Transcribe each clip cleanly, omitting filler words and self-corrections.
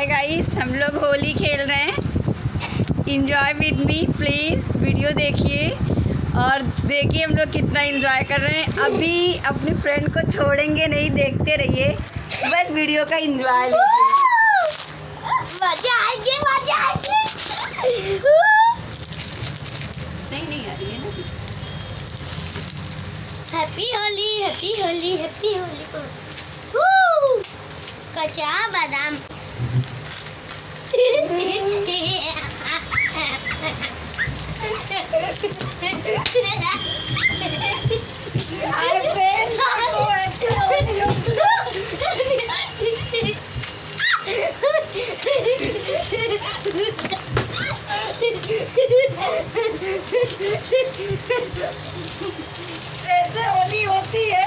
Hi guys, हम लोग होली खेल रहे हैं। Enjoy with me please, video देखिए और देखिए हम लोग कितना इन्जॉय कर रहे हैं। अभी अपनी फ्रेंड को छोड़ेंगे नहीं, देखते रहिए, बस वीडियो का इन्जॉय लीजिए। सही नहीं आ रही है ना। Happy Holi, happy Holi, happy Holi को कच्चा बादाम। ऐसे होली होती है।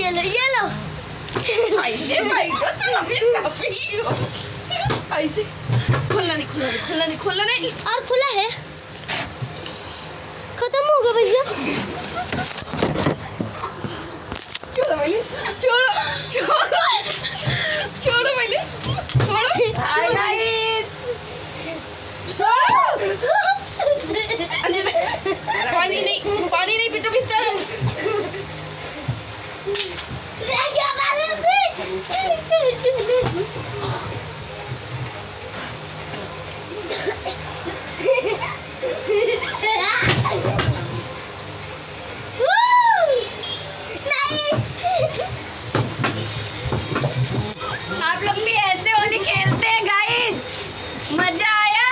Yellow, yellow. Ay, my God, ऐसे खुला नहीं और खुला है, खत्म हो गया भैया। छोड़ो भैया, छोड़ो भैया, छोड़ो। पानी नहीं पीटो किससे। आप लोग भी ऐसे होली खेलते हैं गाइस, मजा आया।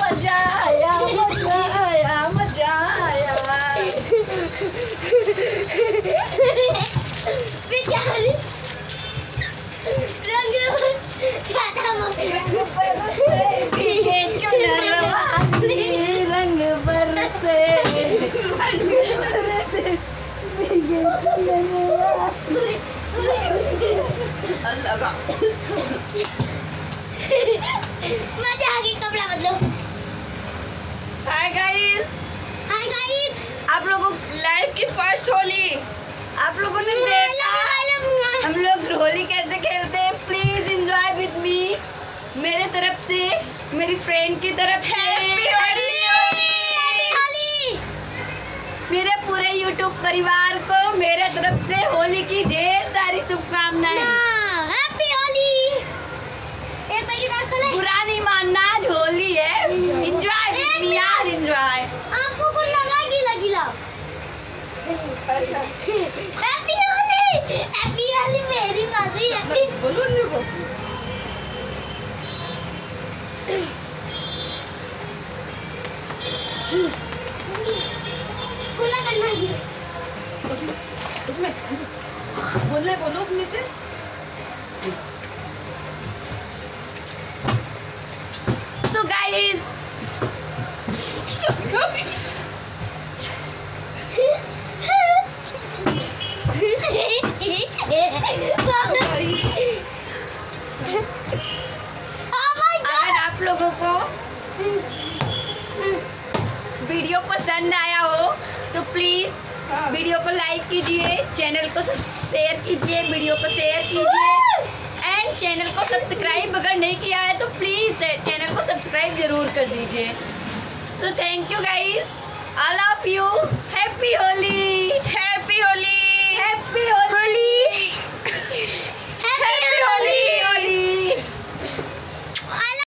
मजा आ गई। कपड़ा बदलो। हाय गाइस, आप लोगों लाइफ की फर्स्ट होली आप लोगों ने देखा। हम लोग होली कैसे खेलते हैं, प्लीज एंजॉय विद मी। मेरे तरफ से, मेरी फ्रेंड की तरफ से हैप्पी होली। मेरे पूरे यूट्यूब परिवार को मेरे तरफ से होली की ढेर सारी शुभकामनाएं। हैप्पी होली। एक पैकेट खोले। बुरा नहीं मानना, आज होली है। एंजॉय विद मी यार, एंजॉय। आपको कुछ लगा गीला। हैप्पी होली, हैप्पी होली मेरी बाजी। बोलो उनको। कोला करना है उसमें बोलो उसमें से। So guys, लोगों को वीडियो पसंद आया हो तो प्लीज़ वीडियो को लाइक कीजिए, चैनल को शेयर कीजिए, एंड चैनल को सब्सक्राइब अगर नहीं किया है तो प्लीज़ चैनल को सब्सक्राइब ज़रूर कर दीजिए। So thank you guys, I love you. Happy Holi, happy Holi, happy Holi.